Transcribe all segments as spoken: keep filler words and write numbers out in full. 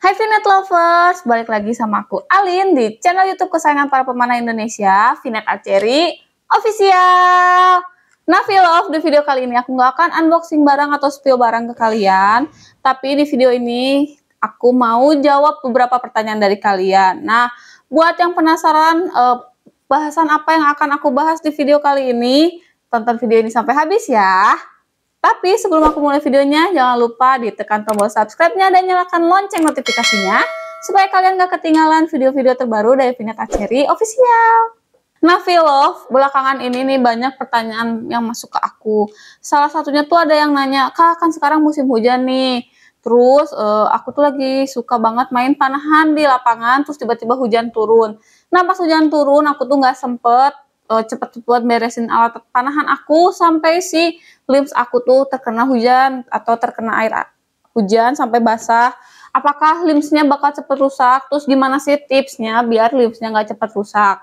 Hai Vieneth Lovers, balik lagi sama aku Alin di channel YouTube kesayangan para pemanah Indonesia, Vieneth Archery Official. Nah, love, di video kali ini aku nggak akan unboxing barang atau spill barang ke kalian, tapi di video ini aku mau jawab beberapa pertanyaan dari kalian. Nah, buat yang penasaran eh, bahasan apa yang akan aku bahas di video kali ini, tonton video ini sampai habis ya. Tapi sebelum aku mulai videonya, jangan lupa ditekan tombol subscribe-nya dan nyalakan lonceng notifikasinya supaya kalian gak ketinggalan video-video terbaru dari Vieneth Archery Official. Nah, love, belakangan ini nih banyak pertanyaan yang masuk ke aku. Salah satunya tuh ada yang nanya, "Kak, kan sekarang musim hujan nih. Terus uh, aku tuh lagi suka banget main panahan di lapangan, terus tiba-tiba hujan turun. Nah, pas hujan turun aku tuh gak sempet cepet-cepet beresin alat panahan aku sampai si limbs aku tuh terkena hujan atau terkena air hujan sampai basah. Apakah limbsnya bakal cepet rusak? Terus gimana sih tipsnya biar limbsnya nggak cepet rusak?"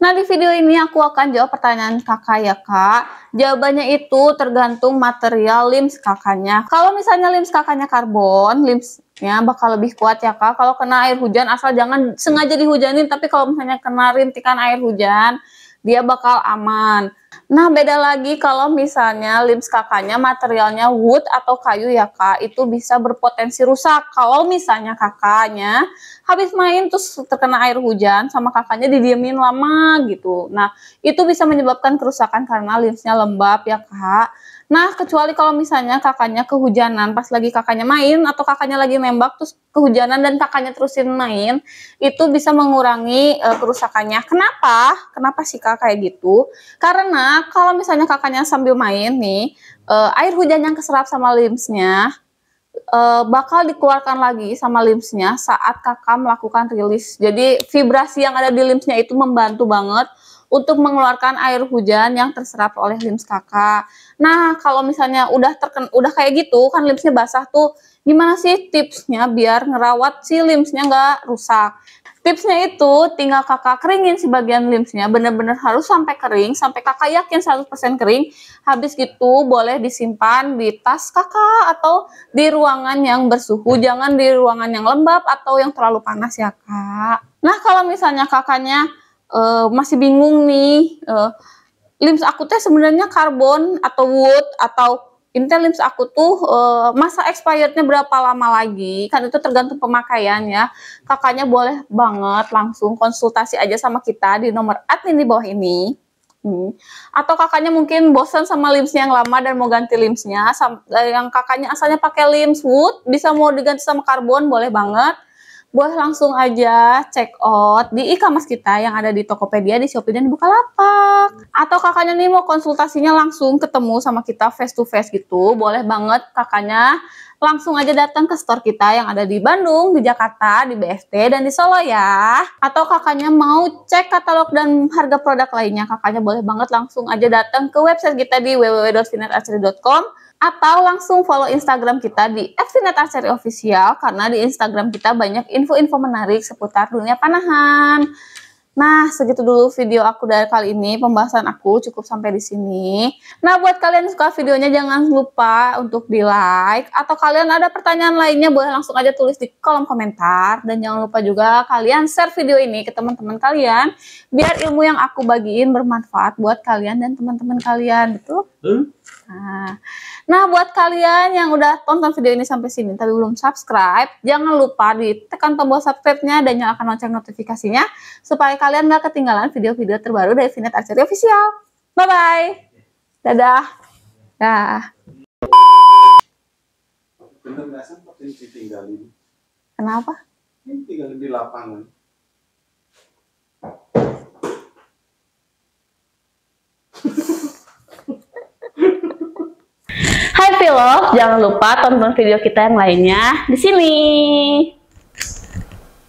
Nah, di video ini aku akan jawab pertanyaan kakak ya kak. Jawabannya itu tergantung material limbs kakaknya. Kalau misalnya limbs kakaknya karbon, limbsnya bakal lebih kuat ya kak. Kalau kena air hujan, asal jangan sengaja dihujanin, tapi kalau misalnya kena rintikan air hujan, dia bakal aman. Nah, beda lagi kalau misalnya limbs kakaknya materialnya wood atau kayu ya kak, itu bisa berpotensi rusak. Kalau misalnya kakaknya habis main terus terkena air hujan sama kakaknya didiemin lama gitu. Nah, itu bisa menyebabkan kerusakan karena limbsnya lembab ya kak. Nah, kecuali kalau misalnya kakaknya kehujanan, pas lagi kakaknya main atau kakaknya lagi nembak terus kehujanan dan kakaknya terusin main, itu bisa mengurangi e, kerusakannya. Kenapa? Kenapa sih kak kayak gitu? Karena kalau misalnya kakaknya sambil main nih, e, air hujan yang keserap sama limbsnya e, bakal dikeluarkan lagi sama limbsnya saat kakak melakukan rilis. Jadi vibrasi yang ada di limbsnya itu membantu banget untuk mengeluarkan air hujan yang terserap oleh limbs kakak. Nah, kalau misalnya udah terken, udah kayak gitu, kan limbsnya basah tuh, gimana sih tipsnya biar ngerawat si limbsnya nggak rusak? Tipsnya itu tinggal kakak keringin si bagian limbsnya, bener-bener harus sampai kering, sampai kakak yakin seratus persen kering. Habis gitu boleh disimpan di tas kakak atau di ruangan yang bersuhu, jangan di ruangan yang lembab atau yang terlalu panas ya kak. Nah, kalau misalnya kakaknya Uh, masih bingung nih, uh, limbs aku teh sebenarnya karbon atau wood atau intel limbs aku tuh uh, masa expirednya berapa lama lagi, kan itu tergantung pemakaian ya. Kakaknya boleh banget langsung konsultasi aja sama kita di nomor admin di bawah ini. Hmm. Atau kakaknya mungkin bosan sama limbsnya yang lama dan mau ganti limbsnya, yang kakaknya asalnya pakai limbs wood bisa mau diganti sama karbon, boleh banget. Boleh langsung aja check out di e-commerce kita yang ada di Tokopedia, di Shopee, dan di Bukalapak. Atau kakaknya nih mau konsultasinya langsung ketemu sama kita face to face gitu, boleh banget kakaknya langsung aja datang ke store kita yang ada di Bandung, di Jakarta, di B S D, dan di Solo ya. Atau kakaknya mau cek katalog dan harga produk lainnya, kakaknya boleh banget langsung aja datang ke website kita di w w w titik vienetharchery titik com. Atau langsung follow Instagram kita di at vienetharchery official, karena di Instagram kita banyak info-info menarik seputar dunia panahan. Nah, segitu dulu video aku dari kali ini. Pembahasan aku cukup sampai di sini. Nah, buat kalian yang suka videonya jangan lupa untuk di-like. Atau kalian ada pertanyaan lainnya boleh langsung aja tulis di kolom komentar. Dan jangan lupa juga kalian share video ini ke teman-teman kalian biar ilmu yang aku bagiin bermanfaat buat kalian dan teman-teman kalian, betul? Hmm? Nah, nah, buat kalian yang udah tonton video ini sampai sini tapi belum subscribe, jangan lupa ditekan tombol subscribe-nya dan nyalakan lonceng notifikasinya supaya kalian gak ketinggalan video-video terbaru dari Vieneth Archery Official. Bye-bye. Dadah. Dah. Kenapa? Ini tinggalin di lapangan. Hai Vlog, jangan lupa tonton video kita yang lainnya di sini.